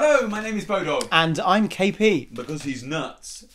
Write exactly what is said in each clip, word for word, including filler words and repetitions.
Hello, my name is Beaudog. And I'm K P. Because he's nuts.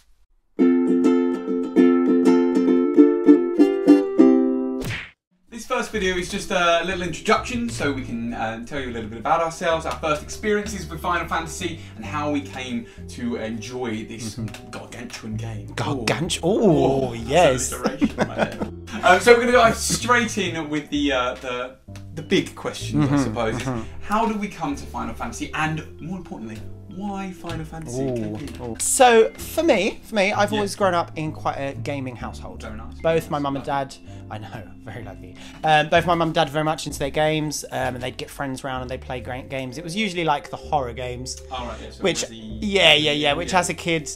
This first video is just a little introduction so we can uh, tell you a little bit about ourselves, our first experiences with Final Fantasy, and how we came to enjoy this mm-hmm. gargantuan game. Gargantuan? Oh, oh, yes. Alliteration right there. Um, so we're going to dive straight in with the uh, the, the big questions, mm-hmm, I suppose. Mm-hmm. Is how did we come to Final Fantasy, and more importantly, why Final Fantasy? Ooh. So for me, for me, I've yeah. always grown up in quite a gaming household. Very nice. Both my mum and dad, I know, very lucky. Um, both my mum and dad very much into their games, um, and they'd get friends around and they'd play great games. It was usually like the horror games, oh, right, yeah, so which the, yeah, yeah, yeah, which yeah. as a kid.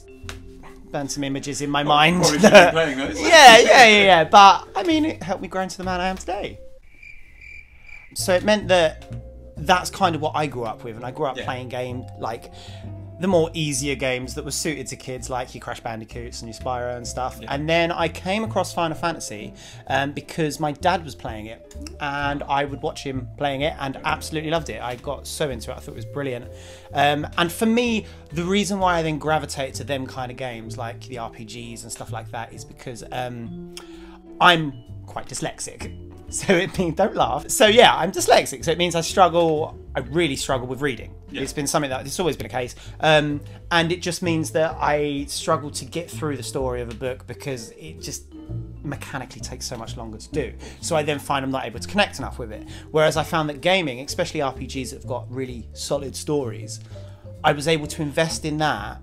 Burn some images in my well, mind. That, playing those. Yeah, yeah, yeah, yeah. But I mean, it helped me grow into the man I am today. So it meant that that's kind of what I grew up with, and I grew up yeah. playing game like the more easier games that were suited to kids, like your Crash Bandicoots and your Spyro and stuff. Yeah. And then I came across Final Fantasy um, because my dad was playing it, and I would watch him playing it and absolutely loved it. I got so into it, I thought it was brilliant. Um, and for me, the reason why I then gravitate to them kind of games, like the R P Gs and stuff like that, is because um, I'm quite dyslexic. So it means, don't laugh. So yeah, I'm dyslexic. So it means I struggle, I really struggle with reading. Yeah. It's been something that, it's always been a case. Um, and it just means that I struggle to get through the story of a book because it just mechanically takes so much longer to do. So I then find I'm not able to connect enough with it. Whereas I found that gaming, especially R P Gs that have got really solid stories, I was able to invest in that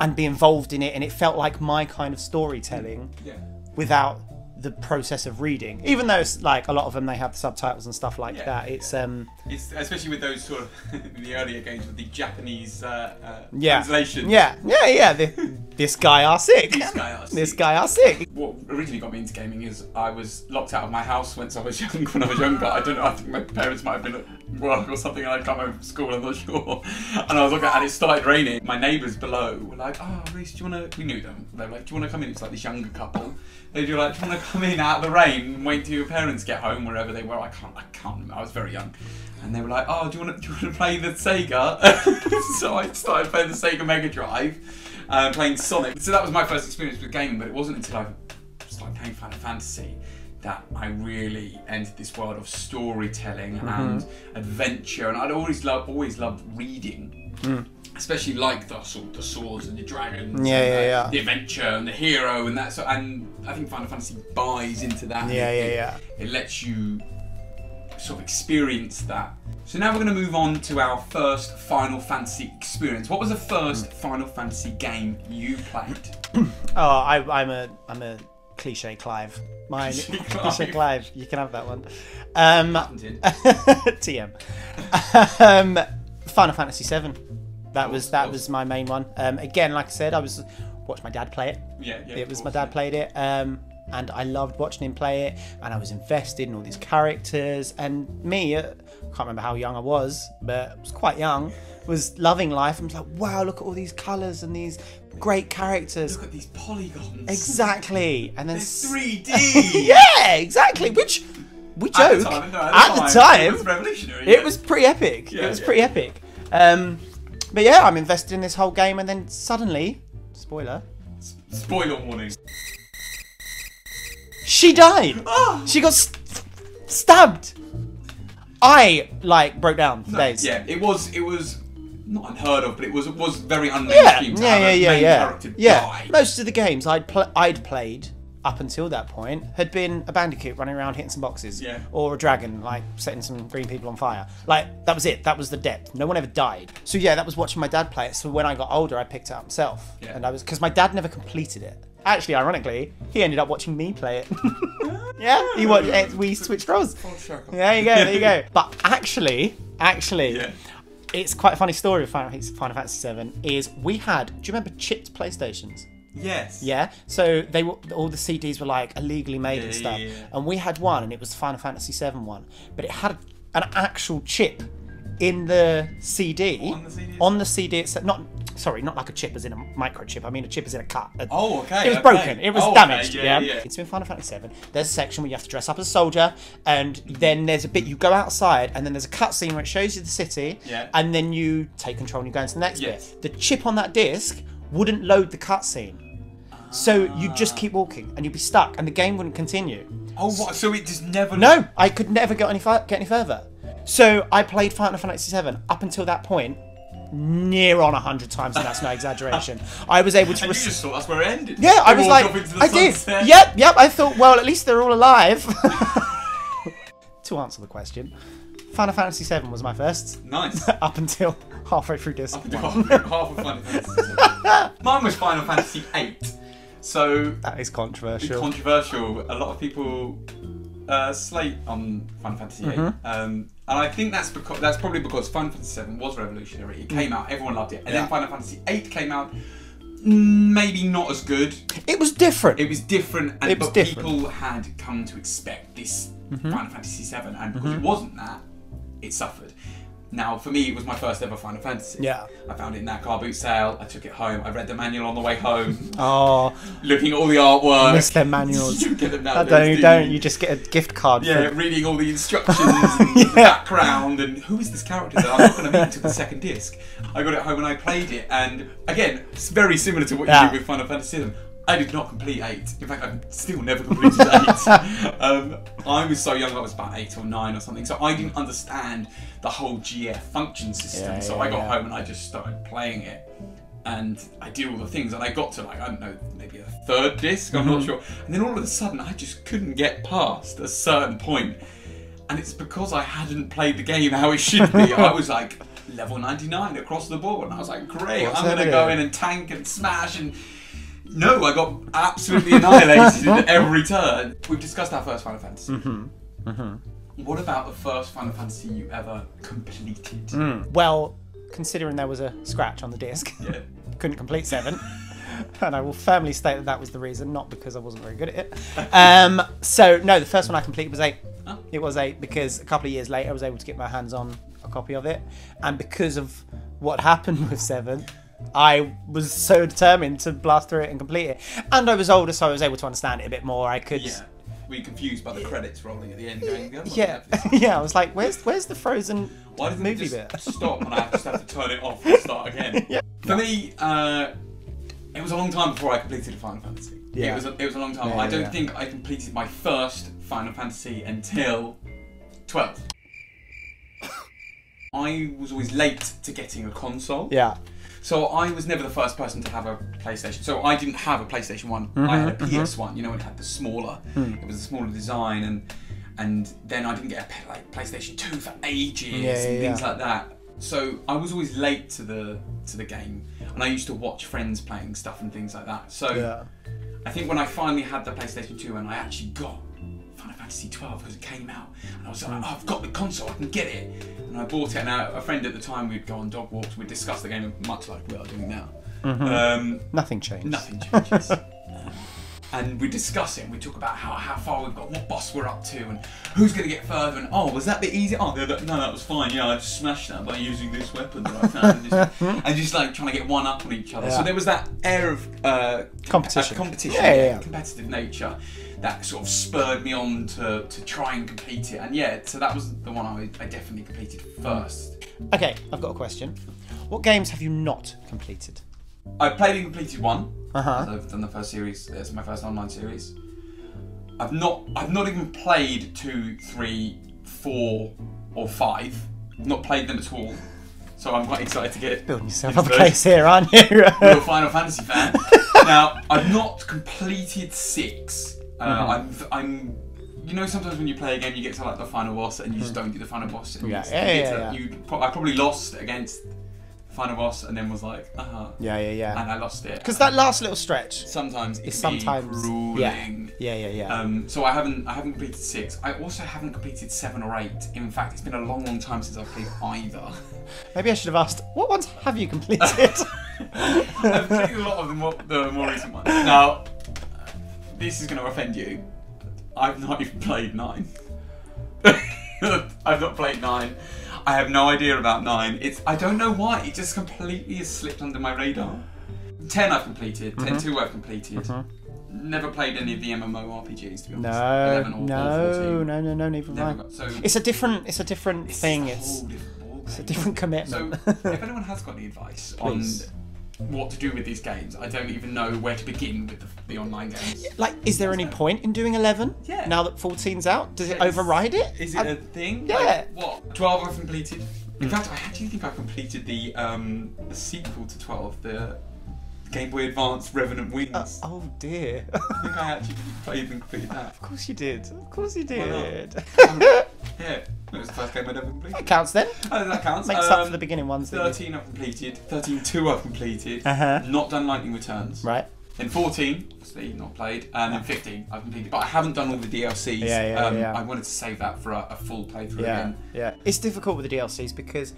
and be involved in it. And it felt like my kind of storytelling yeah. without the process of reading, even though it's like a lot of them they have subtitles and stuff like yeah, that. It's um, it's especially with those sort of the earlier games with the Japanese uh, uh, yeah, translation. Yeah, yeah, yeah. The, this guy are sick. This guy are sick. This guy are sick. What originally got me into gaming is I was locked out of my house once I was young. When I was younger, I don't know. I think my parents might have been at work or something, and I'd come home from school. I'm not sure. And I was looking, and it started raining. My neighbours below were like, "Oh, Reese, do you want to?" We knew them. They were like, "Do you want to come in?" It's like this younger couple. They do like, "Do you want to?" Come in out of the rain and wait till your parents get home, wherever they were. I can't, I can't remember. I was very young. And they were like, oh, do you want to, do you want to play the Sega? So I started playing the Sega Mega Drive, uh, playing Sonic. So that was my first experience with gaming, but it wasn't until I started playing Final Fantasy that I really entered this world of storytelling mm-hmm. and adventure. And I'd always loved, always loved reading. Mm. Especially like the the swords and the dragons, yeah, and yeah, the, yeah. the adventure and the hero and that. So, and I think Final Fantasy buys into that. Yeah, it, yeah, it, yeah. It lets you sort of experience that. So now we're going to move on to our first Final Fantasy experience. What was the first mm. Final Fantasy game you played? oh, I, I'm a I'm a cliche Clive. Mine, cliche Clive. Cliche Clive. You can have that one. Um, T M. um, Final Fantasy seven. That was that was my main one. Um, again, like I said, I was watched my dad play it. Yeah, yeah. It was my dad played it, um, and I loved watching him play it. And I was invested in all these characters. And me, I can't remember how young I was, but I was quite young. Was loving life and was like, wow, look at all these colours and these great characters. Look at these polygons. Exactly. And then three D. Yeah, exactly. Which we joke at the time. No, at at the time, time it was revolutionary. It yeah. was pretty epic. Yeah, it was yeah. pretty epic. Um, But yeah, I'm invested in this whole game, and then suddenly, spoiler. S spoiler warning. She died. Oh. She got st stabbed. I like broke down for no, days. Yeah, it was it was not unheard of, but it was it was very unmainstream yeah. to yeah, have yeah, a yeah, main yeah. character yeah. die. Most of the games I'd pl I'd played up until that point had been a Bandicoot running around hitting some boxes, yeah. or a dragon like setting some green people on fire. Like that was it. That was the depth. No one ever died. So yeah, that was watching my dad play it. So when I got older, I picked it up myself, yeah. and I was because my dad never completed it. Actually, ironically, he ended up watching me play it. yeah, he watched it. We switched roles. There you go. There you go. But actually, actually. Yeah. It's quite a funny story of Final Fantasy seven is we had, do you remember chipped PlayStations? Yes. Yeah. So they were all the C Ds were like illegally made yeah, and stuff, yeah, yeah. and we had one, and it was the Final Fantasy seven one, but it had an actual chip in the C D. On the C D. On the C D itself, not Sorry, not like a chip as in a microchip. I mean a chip as in a cut. A, oh, okay. It was okay. broken. It was oh, damaged. Okay. Yeah, yeah. yeah. It's in Final Fantasy seven. There's a section where you have to dress up as a soldier, and then there's a bit you go outside, and then there's a cutscene where it shows you the city, yeah. and then you take control and you go into the next yes. bit. The chip on that disc wouldn't load the cutscene. So you'd just keep walking, and you'd be stuck, and the game wouldn't continue. Oh, what? So it just never... No, I could never get any get any further. So I played Final Fantasy seven up until that point, near on a hundred times, and that's no exaggeration. I was able to... And you just thought that's where it ended. Yeah, I was like, I did. Yep, yep, I thought, well, at least they're all alive. To answer the question, Final Fantasy seven was my first. Nice. Up until halfway through disc. Up until halfway half Final Fantasy seven. Mine was Final Fantasy eight. So that is controversial. Controversial. A lot of people uh, slate on Final Fantasy eight, mm-hmm. um, and I think that's because that's probably because Final Fantasy seven was revolutionary. It came out, everyone loved it, and yeah. then Final Fantasy eight came out. Maybe not as good. It was different. It was different, and it was but different. People had come to expect this mm-hmm. Final Fantasy seven, and because mm-hmm. it wasn't that, it suffered. Now, for me, it was my first ever Final Fantasy. Yeah. I found it in that car boot sale. I took it home. I read the manual on the way home. Oh. Looking at all the artwork. I miss their manuals. You get them now. No, don't, you don't. You just get a gift card. Yeah, for... reading all the instructions and yeah. the background and who is this character that I'm not going to meet until the second disc. I got it home and I played it. And again, it's very similar to what yeah. you did with Final Fantasy. I did not complete eight. In fact, I've still never completed eight. Um, I was so young, I was about eight or nine or something, so I didn't understand the whole G F function system. Yeah, so yeah, I got yeah. home and I just started playing it. And I did all the things, and I got to, like, I don't know, maybe a third disc, I'm mm-hmm. not sure. And then all of a sudden, I just couldn't get past a certain point. And it's because I hadn't played the game how it should be. I was like, level ninety-nine across the board. And I was like, great, What's I'm going to go in and tank and smash and... No, I got absolutely annihilated in every turn. We've discussed our first Final Fantasy. Mm-hmm. Mm-hmm. What about the first Final Fantasy you ever completed? Mm. Well, considering there was a scratch on the disc, yeah. couldn't complete seven. And I will firmly state that that was the reason, not because I wasn't very good at it. Um, so, no, the first one I completed was eight. Huh? It was eight because a couple of years later I was able to get my hands on a copy of it. And because of what happened with seven, I was so determined to blast through it and complete it. And I was older, so I was able to understand it a bit more. I could... Yeah. Were you confused by the credits rolling at the end? Going, yeah. Yeah, I was like, where's where's the frozen Why did movie just bit? Stop and I just have to turn it off and start again. Yeah. For me, uh, it was a long time before I completed Final Fantasy. Yeah. It was a, it was a long time. Yeah, I don't yeah. think I completed my first Final Fantasy until twelve. I was always late to getting a console. Yeah. So I was never the first person to have a PlayStation. So I didn't have a PlayStation one. Mm-hmm, I had a P S one. Mm-hmm. You know, it had the smaller. Mm. It was a smaller design, and and then I didn't get a like PlayStation two for ages yeah, yeah, and things yeah. like that. So I was always late to the to the game, and I used to watch friends playing stuff and things like that. So yeah. I think when I finally had the PlayStation two, and I actually got Final Fantasy twelve because it came out, and I was like, oh, I've got the console, I can get it. And I bought it, and a friend at the time, we'd go on dog walks, we'd discuss the game much like we are doing now. Mm-hmm. um, nothing changes. Nothing changes. um, and we'd discuss it, and we'd talk about how, how far we've got, what boss we're up to, and who's going to get further, and oh, was that bit easy? Oh, no, that was fine, yeah, I just smashed that by using this weapon that I found. And just, and just like trying to get one up on each other. Yeah. So there was that air of uh, competition, uh, competition yeah, yeah, yeah. competitive nature. That sort of spurred me on to, to try and complete it. And yeah, so that was the one I, I definitely completed first. Okay, I've got a question. What games have you not completed? I played and completed one. Uh-huh. I've done the first series, it's my first online series. I've not I've not even played two, three, four, or five. I've not played them at all. So I'm quite excited to get it. Building yourself up a case here, aren't you? You're a Final Fantasy fan. Now, I've not completed six. Uh, mm-hmm. I'm, I'm, you know, sometimes when you play a game, you get to like the final boss, and you just don't do the final boss. And yeah, you yeah, yeah, to, yeah. You pro I probably lost against the final boss, and then was like, uh huh. Yeah, yeah, yeah. And I lost it. Because that last little stretch. Sometimes it's sometimes grueling. Yeah, yeah, yeah. yeah. Um, so I haven't, I haven't completed six. I also haven't completed seven or eight. In fact, it's been a long, long time since I've played either. Maybe I should have asked, what ones have you completed? I've completed a lot of the more, the more recent ones. Now. This is going to offend you. I've not even played nine. I've not played nine. I have no idea about nine. It's I don't know why. It just completely has slipped under my radar. ten I've completed. Mm-hmm. ten two I've completed. Mm-hmm. Never played any of the M M O R P Gs, to be honest. No, eleven or, no, or fourteen. no, no, no, never mind. Got, so it's a different, it's a different it's thing. A it's, different it's a different commitment. So if anyone has got any advice Please. on what to do with these games, I don't even know where to begin with the, the online games. Like, is there any point in doing eleven? Yeah. Now that fourteen's out, does it yeah, override it? Is it I, a thing? Yeah. Like, what? twelve I've completed. In mm. fact, I actually think I completed the um the sequel to twelve, the Game Boy Advance Revenant Wings. Uh, oh dear. I think I actually played and completed that. Of course you did. Of course you did. um, yeah. It was the first game I'd ever completed. That counts then. Oh, that counts. Makes um, up for the beginning ones. thirteen I've completed. thirteen two I've completed. Uh-huh. Not done Lightning Returns. Right. Then fourteen, obviously not played. And then fifteen I've completed. But I haven't done all the D L Cs. Yeah, yeah, um, yeah. I wanted to save that for a, a full playthrough yeah, again. Yeah. It's difficult with the D L Cs because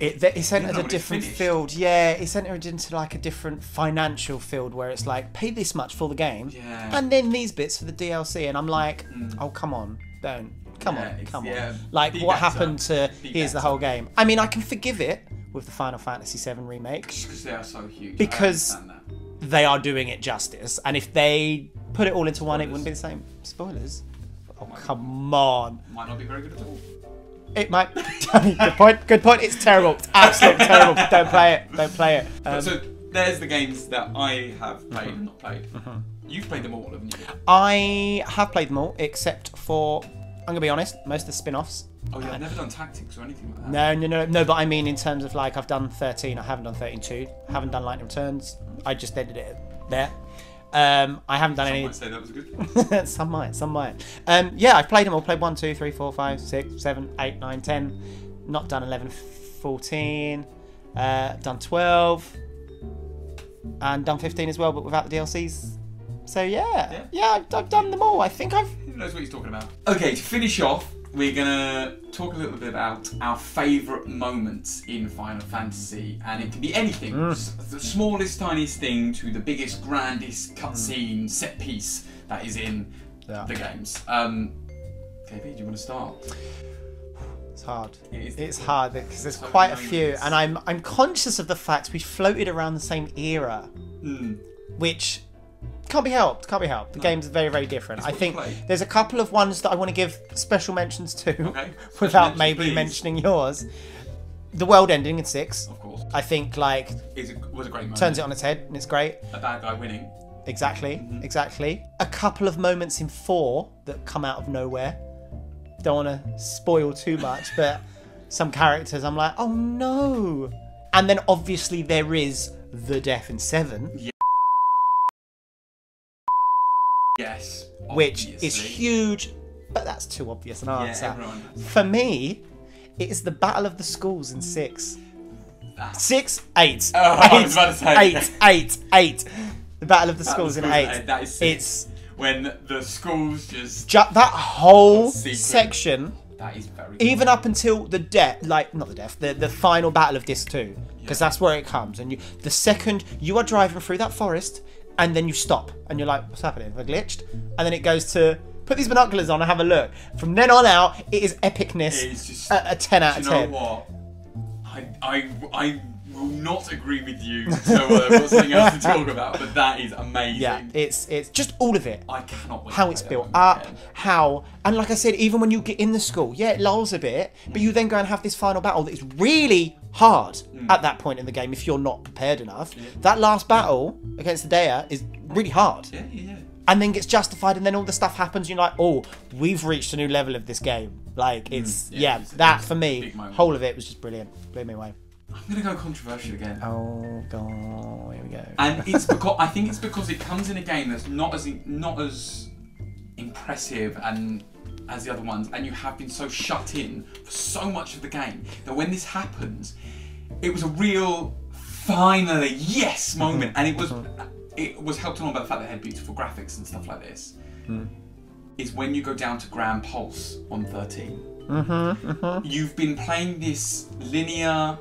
It, it's entered a different field, yeah. It's entered into like a different financial field where it's like, pay this much for the game, yeah. and then these bits for the D L C. And I'm like, mm. oh, come on, don't, come yeah, on, come yeah, on. Like, what better. happened to be here's better. the whole game? I mean, I can forgive it with the Final Fantasy seven remake because they are so huge. Because they are doing it justice, and if they put it all into Spoilers. one, it wouldn't be the same. Spoilers. Oh, might come be, on. Might not be very good at all. It might. Good point. Good point. It's terrible. It's absolutely terrible. Don't play it. Don't play it. Um, so there's the games that I have played and not played. Uh-huh. You've played them all, haven't you? I have played them all, except for, I'm gonna be honest, most of the spin-offs. Oh yeah, and I've never done tactics or anything like that. No, no, no, no. But I mean, in terms of like, I've done thirteen. I haven't done thirteen two. I haven't done Lightning Returns. I just ended it there. Um, I haven't done some any. Might say that was a good one. Some might, some might. Um, yeah, I've played them all. Played one, two, three, four, five, six, seven, eight, nine, ten. Not done eleven, fourteen. Uh, done twelve. And done fifteen as well, but without the D L Cs. So yeah, yeah, yeah I've, I've done them all. I think I've. Who knows what he's talking about? Okay, to finish off, we're gonna talk a little bit about our favourite moments in Final Fantasy, and it can be anything, mm. the smallest, tiniest thing to the biggest, grandest cutscene, mm. set piece that is in yeah. the games. Um, K P, do you want to start? It's hard. It is it's hard because there's so quite a few, and I'm I'm conscious of the fact we floated around the same era, mm. which can't be helped, can't be helped. The no. games are very, very different. I think there's a couple of ones that I want to give special mentions to, okay. without mentions, maybe please. mentioning yours. The world ending in six. Of course. I think like it was a great moment. Turns it on its head and it's great. A bad guy winning. Exactly, mm-hmm. exactly. A couple of moments in four that come out of nowhere. Don't want to spoil too much, but some characters I'm like, oh no. And then obviously there is the death in seven. Yeah. Yes, obviously. Which is huge, but that's too obvious an answer. Yeah, everyone knows. For me, it is the Battle of the Schools in six. That's... Six, eight. Oh, eight, I was about to say. Eight, eight, eight. The Battle of the Schools in eight. eight. That is six. It's when the schools just ju that whole section. That is very good. Even up until the death, like not the death, the the final battle of disc two, because yeah. that's where it comes. And you, the second you are driving through that forest. And then you stop and you're like, what's happening? Have I glitched? And then it goes to, put these binoculars on and have a look. From then on out, it is epicness. It is just, a, a ten out of ten. You know what? I, I, I will not agree with you, so uh, I've got something else to talk about, but that is amazing. Yeah, it's, it's just all of it. I cannot wait. How it's built up, again. how, and like I said, even when you get in the school, yeah, it lulls a bit, but you then go and have this final battle that is really hard mm. at that point in the game if you're not prepared enough. Yeah. That last battle yeah. against the Dea is really hard. Yeah, yeah, yeah. And then gets justified and then all the stuff happens, you're like, oh, we've reached a new level of this game. Like it's, mm. yeah, yeah it was, that it was for me, whole of it was just brilliant. Blew me away. I'm gonna go controversial again. Oh god, here we go. And it's because, I think it's because it comes in a game that's not as, not as impressive and as the other ones, and you have been so shut in for so much of the game that when this happens, it was a real finally yes moment, and it was it was helped along by the fact that they had beautiful graphics and stuff like this. Mm. Is when you go down to Grand Pulse on thirteen. Mm-hmm, mm-hmm. You've been playing this linear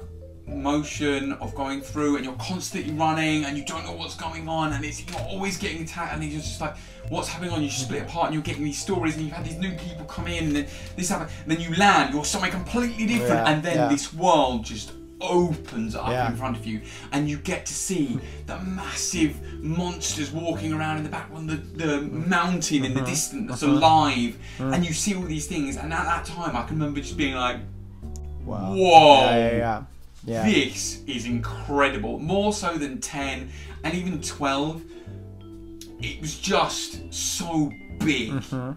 motion of going through, and you're constantly running and you don't know what's going on, and it's you're always getting attacked, and it's just like, what's happening on you? Just split apart, and you're getting these stories, and you've had these new people come in, and then this happens, and then you land, you're somewhere completely different, yeah, and then yeah. this world just opens up yeah. in front of you, and you get to see the massive monsters walking around in the background, the, the mountain in the distance that's alive, and you see all these things, and at that time I can remember just being like, wow. Whoa, yeah, yeah, yeah. Yeah. This is incredible, more so than ten and even twelve. It was just so big. Mm-hmm.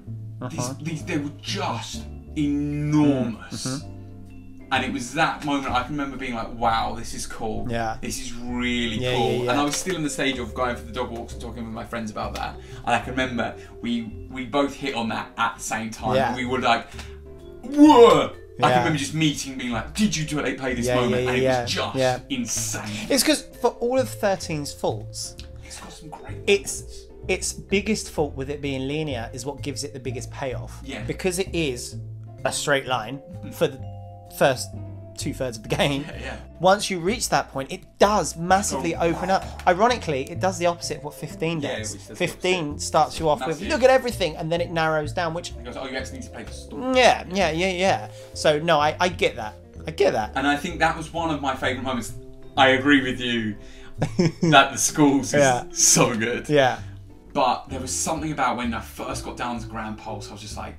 Uh-huh. these, these, they were just enormous. Mm-hmm. And it was that moment I can remember being like, wow, this is cool. Yeah. This is really yeah, cool. Yeah, yeah. And I was still in the stage of going for the dog walks and talking with my friends about that. And I can remember we we both hit on that at the same time. Yeah. We were like, whoa! Yeah. I can remember just meeting being like, did you do it? They play this yeah, moment. Yeah, yeah, and it yeah. was just yeah. insane. It's because for all of thirteen's faults, it's got some great it's moments. Its biggest fault with it being linear is what gives it the biggest payoff. Yeah. Because it is a straight line for the first two thirds of the game. Yeah, yeah. Once you reach that point, it does massively oh, open wow. up. Ironically, it does the opposite of what fifteen does. Yeah, fifteen starts you off massive. with look at everything, and then it narrows down. Which it goes, oh, you actually need to play the story. Yeah, yeah, yeah, yeah. So no, I, I get that. I get that. And I think that was one of my favourite moments. I agree with you that the schools is yeah. so good. Yeah. But there was something about when I first got down to Grand Pulse, I was just like,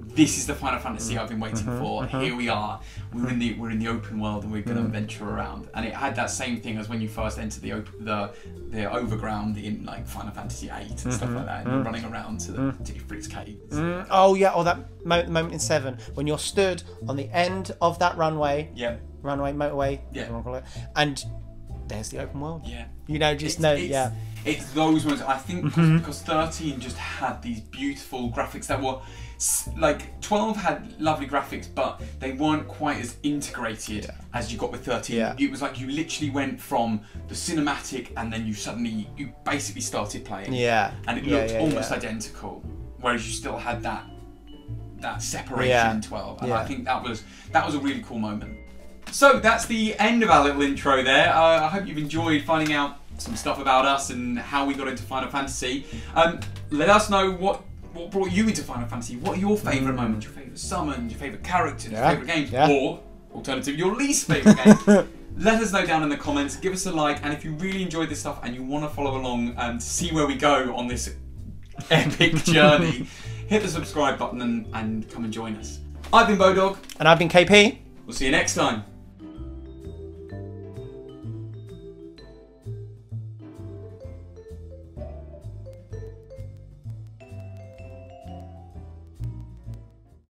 this is the Final Fantasy I've been waiting mm-hmm, for. Mm-hmm. Here we are. We're in the we're in the open world, and we're going to mm-hmm. venture around. And it had that same thing as when you first enter the open, the the overground in like Final Fantasy eight and mm-hmm. stuff like that, and mm-hmm. you're running around to the mm-hmm. to Ifrit's caves. Mm-hmm. Oh yeah, or that mo the moment in seven when you're stood on the end of that runway. Yeah. Runway, motorway. Yeah. Whatever you want to call it, and there's the open world. Yeah. You know, just it's, know. It's, yeah. It's those ones. I think mm-hmm. because thirteen just had these beautiful graphics that were. Like twelve had lovely graphics, but they weren't quite as integrated yeah. as you got with thirteen. Yeah. It was like you literally went from the cinematic, and then you suddenly you basically started playing. Yeah, and it yeah, looked yeah, almost yeah. identical, whereas you still had that that separation yeah. in twelve. And yeah. I think that was that was a really cool moment. So that's the end of our little intro there. Uh, I hope you've enjoyed finding out some stuff about us and how we got into Final Fantasy. Um, let us know what. What brought you into Final Fantasy? What are your favourite moments, your favourite summons, your favourite characters, yeah, your favourite games, yeah. or, alternative, your least favourite game? Let us know down in the comments, give us a like, and if you really enjoyed this stuff and you want to follow along and see where we go on this epic journey, hit the subscribe button and, and come and join us. I've been Beaudog. And I've been K P. We'll see you next time.